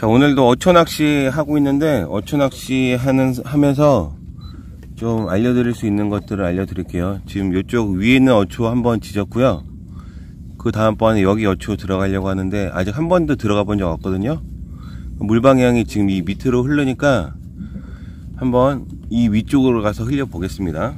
자, 오늘도 어초낚시 하고 있는데, 어초낚시 하면서 좀 알려드릴 수 있는 것들을 알려드릴게요. 지금 이쪽 위에 있는 어초 한번 지졌고요. 그 다음번에 여기 어초 들어가려고 하는데, 아직 한 번도 들어가 본 적 없거든요. 물 방향이 지금 이 밑으로 흐르니까 한번 이 위쪽으로 가서 흘려 보겠습니다.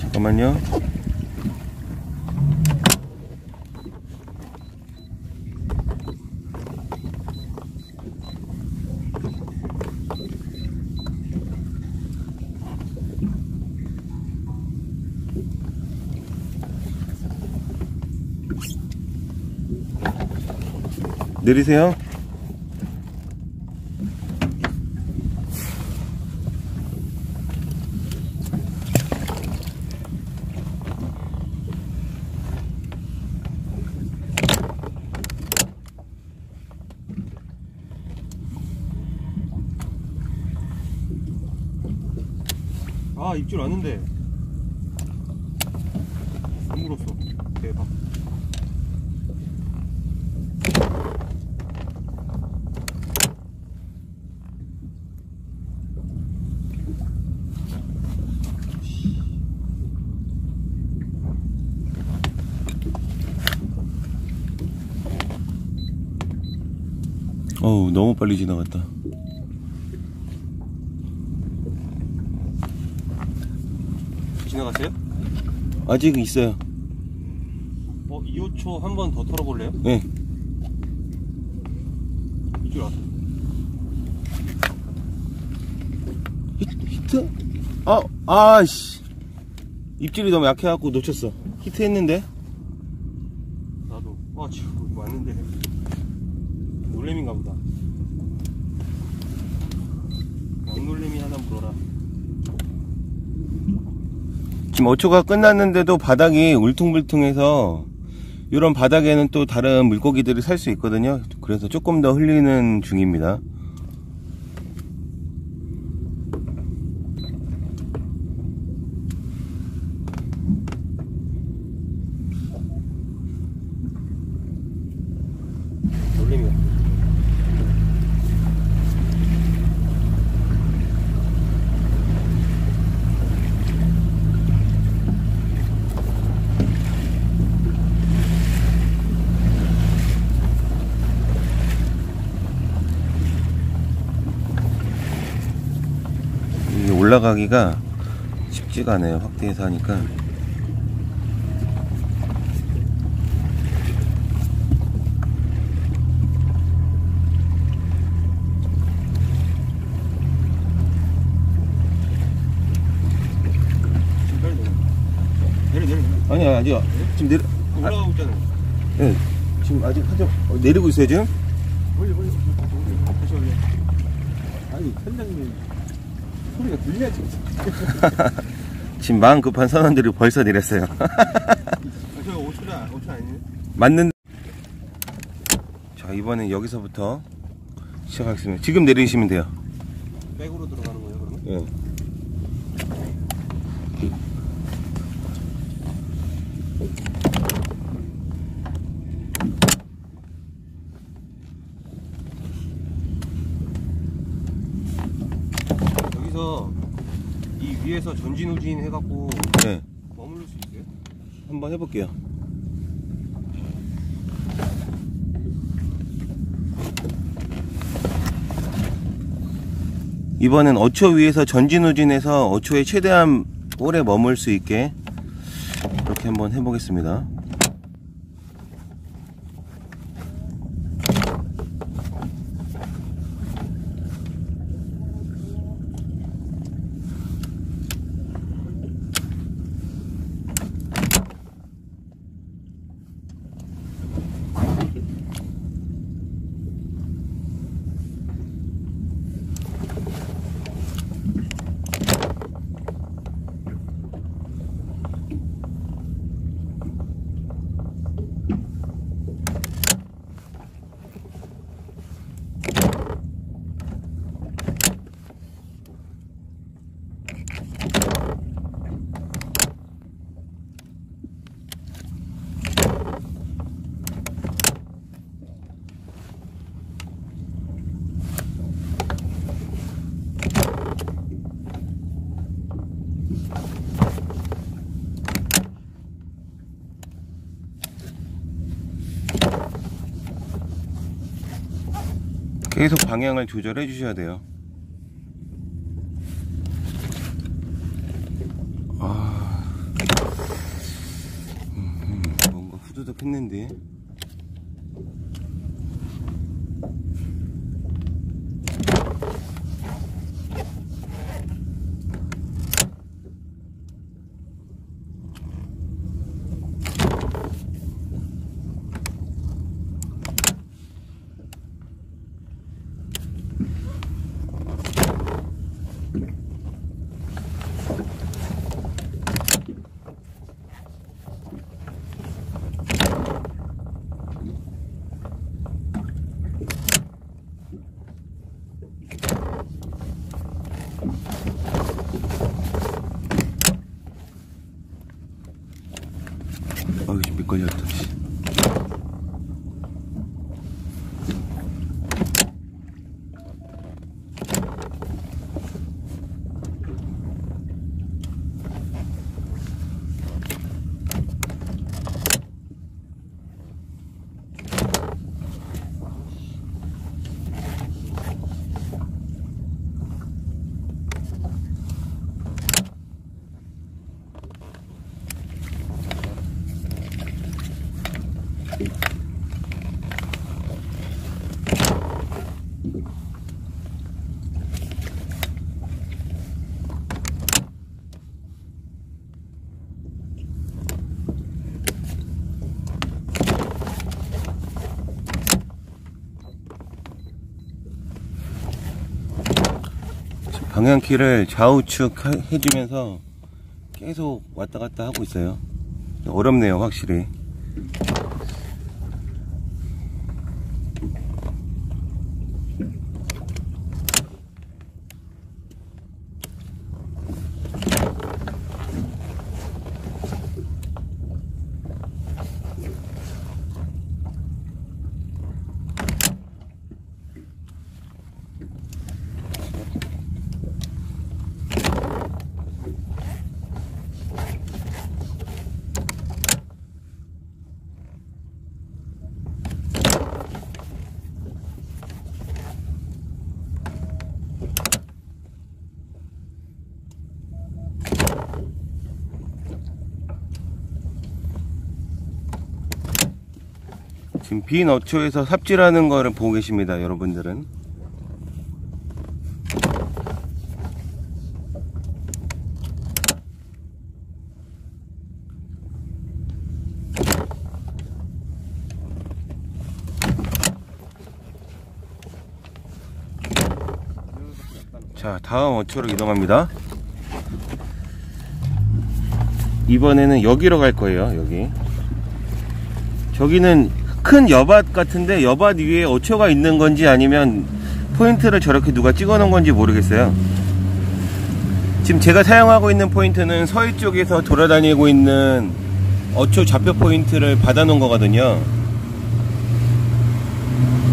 잠깐만요. 내리세요. 아, 입질 왔는데 안 물었어. 대박. 어우, 너무 빨리 지나갔다. 지나갔어요? 아직 있어요. 2호초 한 번 더 털어볼래요? 네. 이쪽 왔어. 히트? 아씨. 입질이 너무 약해갖고 놓쳤어. 히트했는데? 나도. 아, 지금 왔는데. 놀래미인가 보다. 왕놀래미 하나 물어라. 지금 어초가 끝났는데도 바닥이 울퉁불퉁해서 이런 바닥에는 또 다른 물고기들이 살 수 있거든요. 그래서 조금 더 흘리는 중입니다. 올라가기가 쉽지가 않아요. 확대해서 하니까. 내려. 아니야, 아니야. 지금 내려. 올라가고 있잖아요. 네, 지금 아직 하죠. 내리고 있어요 지금? 멀리. 다시 올려. 아니, 선장님. 소리가 들려야지. 지금 마음 급한 선원들이 벌써 내렸어요. 제가 5초라 아니에요? 맞는데. 자, 이번엔 여기서부터 시작하겠습니다. 지금 내리시면 돼요. 백으로 들어가는 거예요, 그러면? 예. 뒤에서 전진후진 해갖고 네. 머무를 수 있어요? 한번 해볼게요. 이번엔 어초 위에서 전진후진해서 어초에 최대한 오래 머물 수 있게 이렇게 한번 해보겠습니다. 계속 방향을 조절해 주셔야 돼요. 뭔가 후두둑 했는데 좀 미끌렸다. 방향키를 좌우측 해주면서 계속 왔다갔다 하고 있어요. 어렵네요, 확실히. 지금 빈 어초에서 삽질하는 거를 보고 계십니다, 여러분들은. 자, 다음 어초로 이동합니다. 이번에는 여기로 갈 거예요, 여기. 저기는 큰 여밭 같은데 여밭 위에 어초가 있는 건지 아니면 포인트를 저렇게 누가 찍어 놓은 건지 모르겠어요. 지금 제가 사용하고 있는 포인트는 서해 쪽에서 돌아다니고 있는 어초 좌표 포인트를 받아 놓은 거거든요.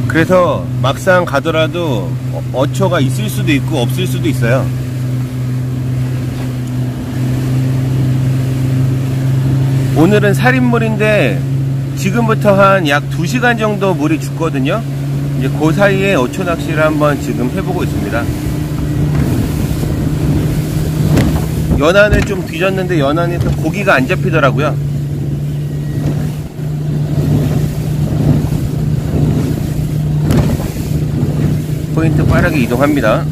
그래서 막상 가더라도 어초가 있을 수도 있고 없을 수도 있어요. 오늘은 살인물인데 지금부터 한 약 2시간 정도 물이 죽거든요. 이제 그 사이에 어초 낚시를 한번 지금 해보고 있습니다. 연안을 좀 뒤졌는데 연안이 또 고기가 안 잡히더라고요. 포인트 빠르게 이동합니다.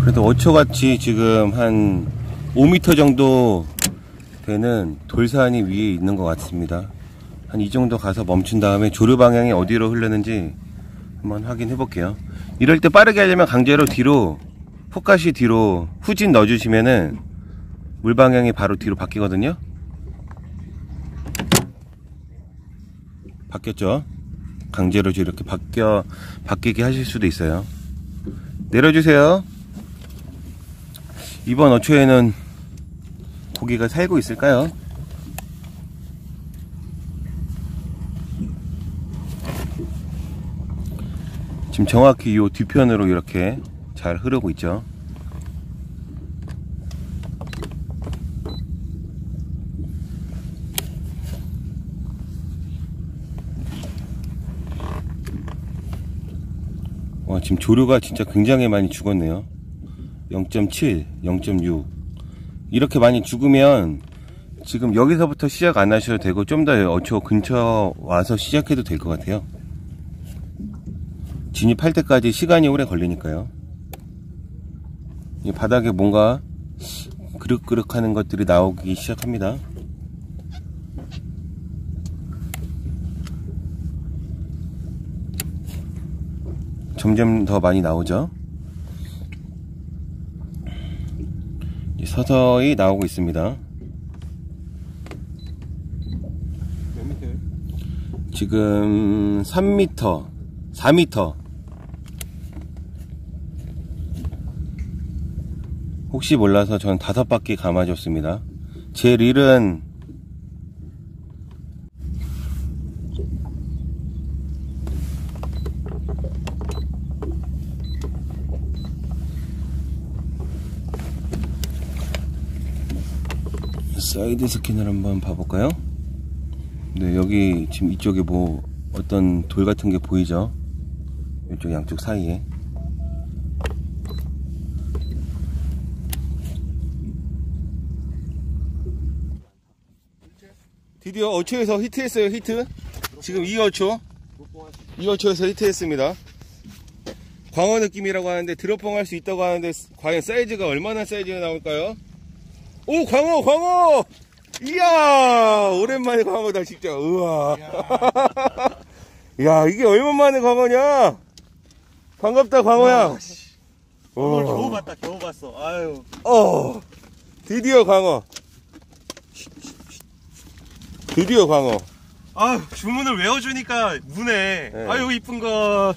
그래도 어초같이 지금 한 5m 정도 되는 돌산이 위에 있는 것 같습니다. 한 이 정도 가서 멈춘 다음에 조류 방향이 어디로 흐르는지 한번 확인해 볼게요. 이럴 때 빠르게 하려면 강제로 뒤로 훅가시 뒤로 후진 넣어주시면은 물 방향이 바로 뒤로 바뀌거든요. 바뀌었죠? 강제로 이렇게 바뀌게 하실 수도 있어요. 내려주세요. 이번 어초에는 고기가 살고 있을까요? 지금 정확히 이 뒤편으로 이렇게 잘 흐르고 있죠. 와, 지금 조류가 진짜 굉장히 많이 죽었네요. 0.7, 0.6 이렇게 많이 죽으면 지금 여기서부터 시작 안 하셔도 되고 좀 더 어초 근처 와서 시작해도 될 것 같아요. 진입할 때까지 시간이 오래 걸리니까요. 이 바닥에 뭔가 그륵그륵 하는 것들이 나오기 시작합니다. 점점 더 많이 나오죠. 서서히 나오고 있습니다. 지금 3m, 4m. 혹시 몰라서 저는 5바퀴 감아줬습니다. 제 릴은 사이드 스캔을 한번 봐볼까요? 네, 여기 지금 이쪽에 뭐 어떤 돌 같은 게 보이죠? 이쪽 양쪽 사이에 드디어 어초에서 히트했어요. 히트 지금 2어초에서 히트했습니다. 광어 느낌이라고 하는데 드롭봉 할 수 있다고 하는데 과연 사이즈가 얼마나 사이즈가 나올까요? 오, 광어 이야, 오랜만에 광어다 진짜. 우와. 이야, 이게 얼마만에 광어냐. 반갑다 광어야. 오늘 겨우 봤어. 아유. 드디어 광어. 광어. 아, 주문을 외워주니까 무네. 네. 아유, 이쁜 거.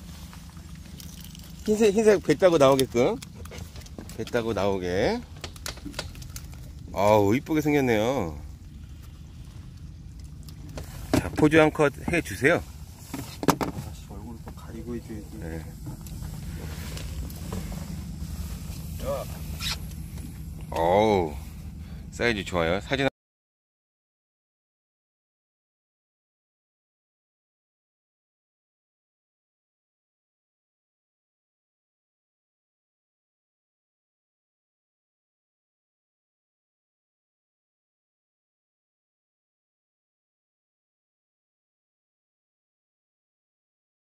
흰색 배 따고 나오게끔. 배 따고 나오게. 아우, 이쁘게 생겼네요. 자, 포즈 한컷 해주세요. 아씨, 얼굴을 또 가리고 해줘야지. 네. 어우, 사이즈 좋아요. 사진